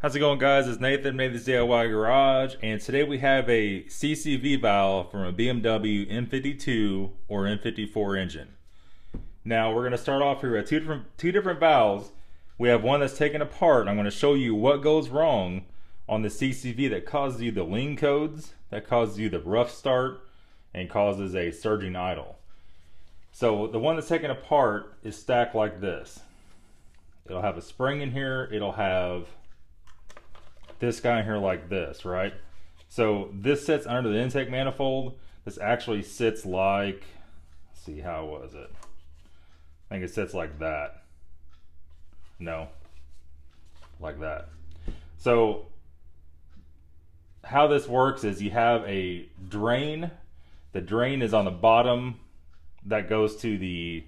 How's it going, guys? It's Nathan, Nathan's DIY Garage, and today we have a CCV valve from a BMW M52 or N54 engine. Now we're going to start off here at two different valves. We have one that's taken apart, and I'm going to show you what goes wrong on the CCV that causes you the lean codes, that causes you the rough start, and causes a surging idle. So the one that's taken apart is stacked like this. It'll have a spring in here, it'll have this guy in here like this, right? So this sits under the intake manifold. This actually sits like, let's see, how was it? I think it sits like that. No, like that. So how this works is you have a drain. The drain is on the bottom that goes to the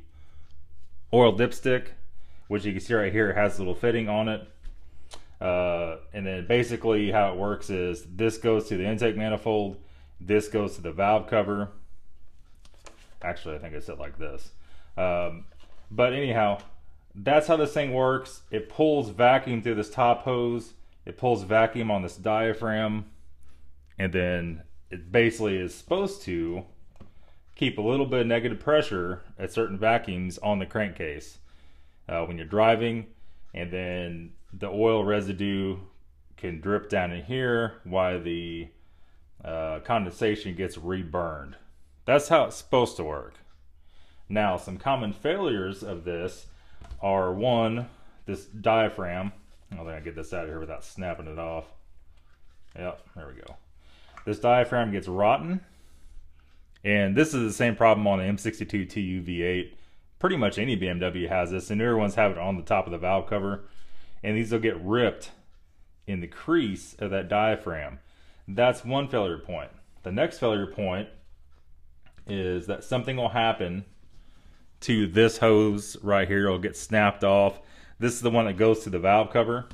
oil dipstick, which you can see right here. It has a little fitting on it. And then basically how it works is this goes to the intake manifold, this goes to the valve cover. Actually, I think I said like this. But anyhow, that's how this thing works. It pulls vacuum through this top hose, it pulls vacuum on this diaphragm, and then it basically is supposed to keep a little bit of negative pressure at certain vacuums on the crankcase when you're driving, and then the oil residue can drip down in here while the condensation gets reburned. That's how it's supposed to work. Now, some common failures of this are, one, this diaphragm. I don't think I get this out of here without snapping it off. Yep, there we go. This diaphragm gets rotten. And this is the same problem on the M62TU V8. Pretty much any BMW has this, and newer ones have it on the top of the valve cover. And these will get ripped in the crease of that diaphragm. That's one failure point. The next failure point is that something will happen to this hose right here. It'll get snapped off. This is the one that goes to the valve cover.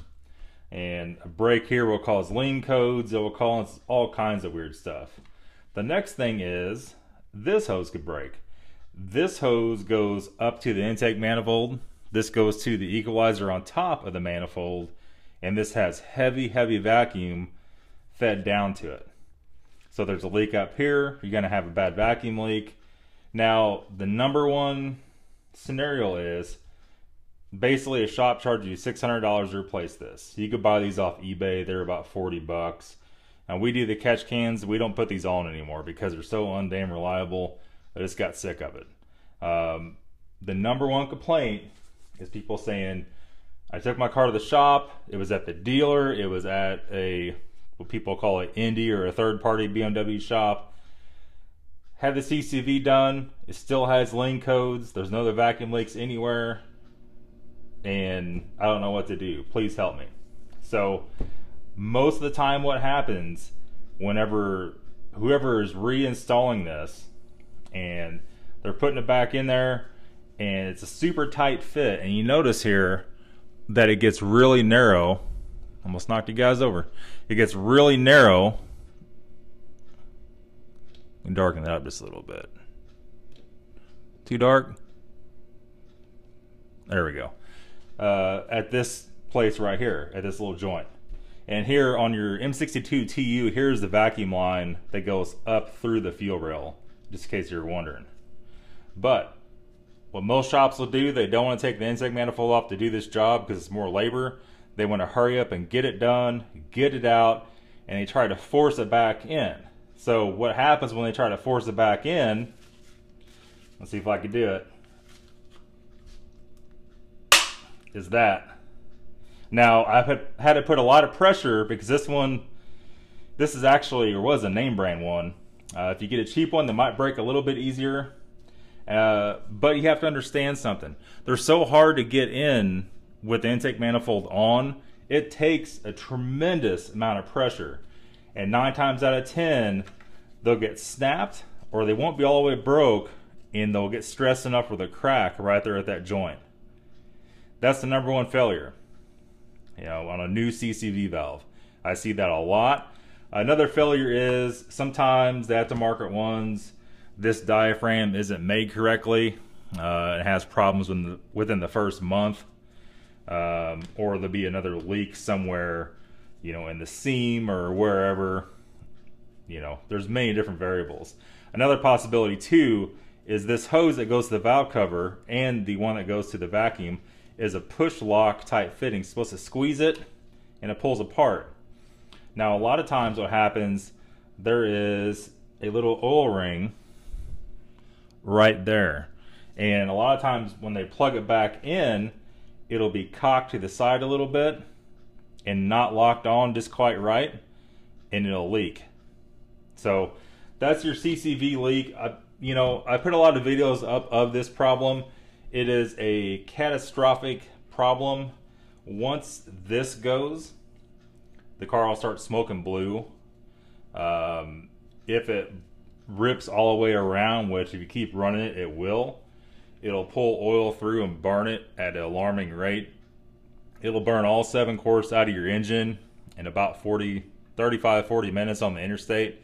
And a break here will cause lean codes. It will cause all kinds of weird stuff. The next thing is this hose could break. This hose goes up to the intake manifold. This goes to the equalizer on top of the manifold, and this has heavy, heavy vacuum fed down to it. So there's a leak up here. You're gonna have a bad vacuum leak. Now, the number one scenario is basically a shop charges you $600 to replace this. You could buy these off eBay. They're about 40 bucks. Now, we do the catch cans. We don't put these on anymore because they're so undamn reliable. I just got sick of it. The number one complaint is people saying, I took my car to the shop, it was at the dealer, it was at a, what people call an indie or a third party BMW shop, had the CCV done, it still has lane codes, there's no other vacuum leaks anywhere, and I don't know what to do, please help me. So most of the time what happens, whenever whoever is reinstalling this and they're putting it back in there, and it's a super tight fit, and you notice here that it gets really narrow. Almost knocked you guys over. It gets really narrow. And darken that up just a little bit. Too dark? There we go. At this place right here, at this little joint. And here on your M62TU, here's the vacuum line that goes up through the fuel rail, just in case you're wondering. But what most shops will do, they don't want to take the intake manifold off to do this job because it's more labor. They want to hurry up and get it done, get it out, and they try to force it back in. So what happens when they try to force it back in, let's see if I can do it, is that. Now, I've had to put a lot of pressure because this one, this is actually, or was a name brand one. If you get a cheap one, they might break a little bit easier. But you have to understand something. They're so hard to get in with the intake manifold on. It takes a tremendous amount of pressure. And 9 times out of 10, they'll get snapped or they won't be all the way broke and they'll get stressed enough with a crack right there at that joint. That's the number one failure, you know, on a new CCV valve. I see that a lot. Another failure is sometimes the aftermarket ones, this diaphragm isn't made correctly. It has problems within the first month, or there'll be another leak somewhere you know, in the seam or wherever. You know, there's many different variables. Another possibility too is this hose that goes to the valve cover and the one that goes to the vacuum is a push lock type fitting. It's supposed to squeeze it and it pulls apart. Now a lot of times what happens, there is a little oil ring right there, and a lot of times when they plug it back in, it'll be cocked to the side a little bit and not locked on just quite right, and it'll leak. So that's your CCV leak. You know, I put a lot of videos up of this problem. It is a catastrophic problem. Once this goes, the car will start smoking blue. If it rips all the way around, which if you keep running it, it will. It'll pull oil through and burn it at an alarming rate. It'll burn all 7 quarts out of your engine in about 35-40 minutes on the interstate.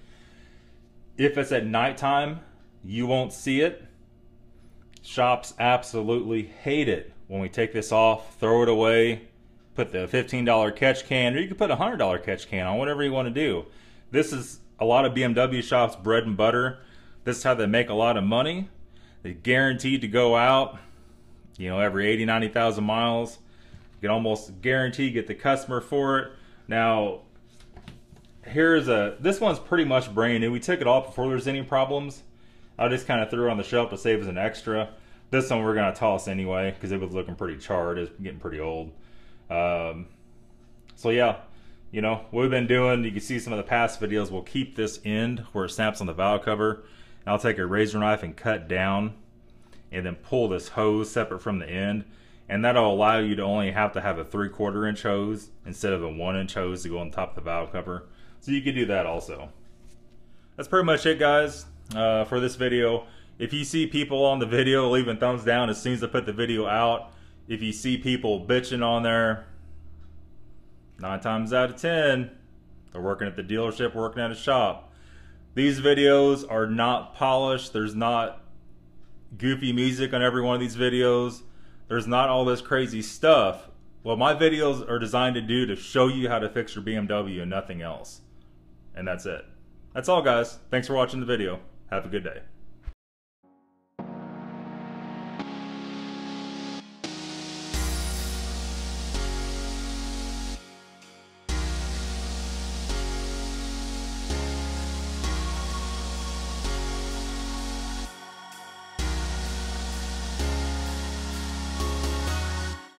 If it's at nighttime, you won't see it. Shops absolutely hate it when we take this off, throw it away, put the $15 catch can, or you can put a $100 catch can on, whatever you want to do. This is a lot of BMW shops' bread and butter. This is how they make a lot of money. They're guaranteed to go out, you know, every 80, 90,000 miles. You can almost guarantee get the customer for it. Now, here's a, this one's pretty much brand new. We took it off before there's any problems. I just kind of threw it on the shelf to save as an extra. This one we're gonna toss anyway because it was looking pretty charred. It's getting pretty old. So yeah, you know, what we've been doing, you can see some of the past videos, we'll keep this end where it snaps on the valve cover. And I'll take a razor knife and cut down and then pull this hose separate from the end. And that'll allow you to only have to have a 3/4 inch hose instead of a 1 inch hose to go on top of the valve cover. So you can do that also. That's pretty much it, guys, for this video. If you see people on the video leaving thumbs down as soon as I put the video out, if you see people bitching on there, 9 times out of 10, they're working at the dealership, working at a shop. These videos are not polished. There's not goofy music on every one of these videos. There's not all this crazy stuff. Well, my videos are designed to do to show you how to fix your BMW and nothing else. And that's it. That's all, guys. Thanks for watching the video. Have a good day.